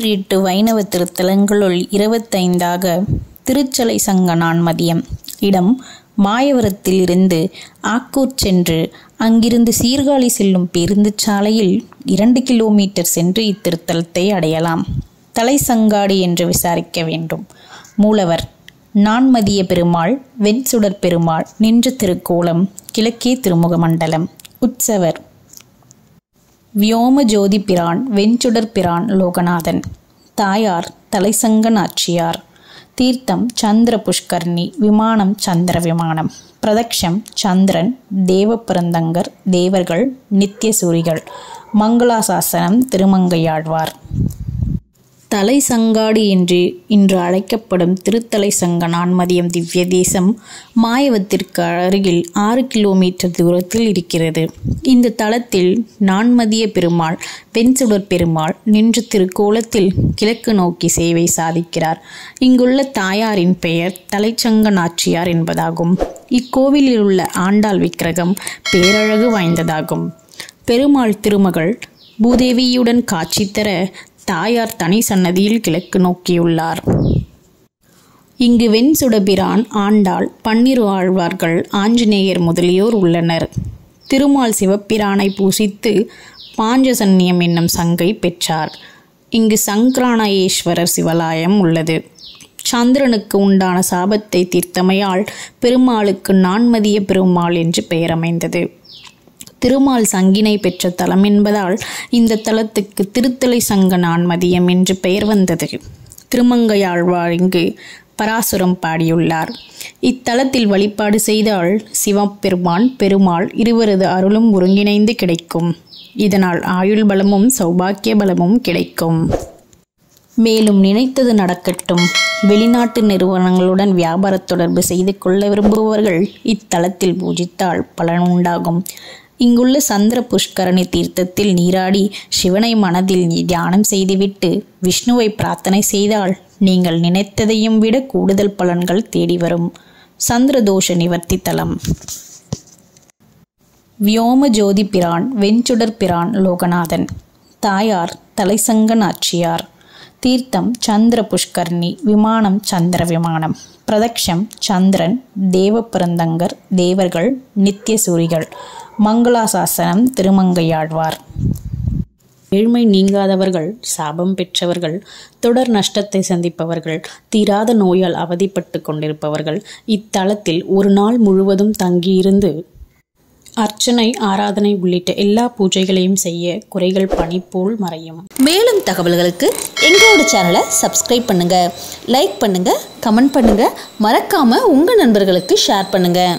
நூற்றியெட்டு வைணவ திருத்தலங்களுள் 25ஆக திருச்சலைசங்க நான்மதியம் இடம் மாயவரத்திலிருந்து ஆக்கூர் சென்று அங்கிருந்து சீர்காழி செல்லும் பேருந்து சாலையில் 2 கிலோமீட்டர் சென்று இத்திருத்தலத்தை அடையலாம். தலைசங்காடி என்று விசாரிக்க வேண்டும். மூலவர் நான்மதிய பெருமாள், வெண்சுடர் பெருமாள், நின்ற திருக்கோலம், கிழக்கே திருமுக மண்டலம். உற்சவர் வியோம ஜோதி பிரான், வெண்சுடர் பிரான், லோகநாதன். தாயார் தலைசங்க நாச்சியார். தீர்த்தம் சந்திர புஷ்கரணி, விமானம் சந்திரவிமானம். பிரதக்ஷம் சந்திரன், தேவ புரந்தங்கர், தேவர்கள், நித்திய சூரிகள். மங்களாசாசனம் திருமங்கை ஆழ்வார். தலைசங்காடி என்று இன்று அழைக்கப்படும் திருத்தலைசங்க நான்மதியம் திவ்ய தேசம் மாயவத்திற்கு அருகில் 6 கிலோமீட்டர் தூரத்தில் இருக்கிறது. இந்த தளத்தில் நான்மதிய பெருமாள், வெண்சுடர் பெருமாள் நின்ற திருக்கோலத்தில் கிழக்கு நோக்கி சேவை சாதிக்கிறார். இங்குள்ள தாயாரின் பெயர் தலைசங்க நாச்சியார் என்பதாகும். இக்கோவிலில் உள்ள ஆண்டாள் விக்கிரகம் பேரழகு வாய்ந்ததாகும். பெருமாள் திருமகள் பூதேவியுடன் காட்சி தர தாயார் தனி சன்னதியில் கிழக்கு நோக்கியுள்ளார். இங்கு வெண்சுடபிரான், ஆண்டாள், பன்னிரு ஆழ்வார்கள், ஆஞ்சநேயர் முதலியோர் உள்ளனர். திருமால் சிவப்பிரானை பூசித்து பாஞ்சசன்னியம் என்னும் சங்கை பெற்றார். இங்கு சங்கரானேஸ்வரர் சிவாலயம் உள்ளது. சந்திரனுக்கு உண்டான சாபத்தை தீர்த்தமையால் பெருமாளுக்கு நான்மதிய பெருமாள் என்று பெயரமைந்தது. திருமால் சங்கினை பெற்ற தலம் என்பதால் இந்த தலத்துக்கு திருத்தலைசங்க நான்மதியம் என்று பெயர் வந்தது. திருமங்கையாழ்வார் இங்கு பராசுரம் பாடியுள்ளார். இத்தலத்தில் வழிபாடு செய்தால் சிவபெருமான், பெருமாள் இருவரது அருளும் ஒருங்கிணைந்து கிடைக்கும். இதனால் ஆயுள் பலமும் சௌபாக்கிய பலமும் கிடைக்கும். மேலும் நினைத்தது நடக்கட்டும். வெளிநாட்டு நிறுவனங்களுடன் வியாபார தொடர்பு செய்து கொள்ள விரும்புபவர்கள் இத்தலத்தில் பூஜித்தால் பலன் உண்டாகும். இங்குள்ள சந்திர புஷ்கரணி தீர்த்தத்தில் நீராடி சிவனை மனதில் தியானம் செய்துவிட்டு விஷ்ணுவை பிரார்த்தனை செய்தால் நீங்கள் நினைத்ததையும் விட கூடுதல் பலன்கள் தேடி வரும். சந்திரதோஷ நிவர்த்தி தலம். வியோம ஜோதி பிரான், வெண்சுடர் பிரான், லோகநாதன். தாயார் தலைசங்க நாச்சியார். தீர்த்தம் சந்திர புஷ்கரணி, விமானம் சந்திரவிமானம். பிரதக்ஷம் சந்திரன், தேவ புரந்தங்கர், தேவர்கள், நித்திய சூரிகள். மங்களாசாசனம் திருமங்கையாழ்வார். ஏழ்மை நீங்காதவர்கள், சாபம் பெற்றவர்கள், தொடர் நஷ்டத்தை சந்திப்பவர்கள், தீராத நோயால் அவதிப்பட்டு கொண்டிருப்பவர்கள் இத்தலத்தில் ஒரு நாள் முழுவதும் தங்கியிருந்து அர்ச்சனை, ஆராதனை உள்ளிட்ட எல்லா பூஜைகளையும் செய்ய குறைகள் பணி போல் மறையும். மேலும் தகவல்களுக்கு எங்களோட சேனலை சப்ஸ்கிரைப் பண்ணுங்க, லைக் பண்ணுங்க, கமெண்ட் பண்ணுங்க, மறக்காம உங்க நண்பர்களுக்கு ஷேர் பண்ணுங்க.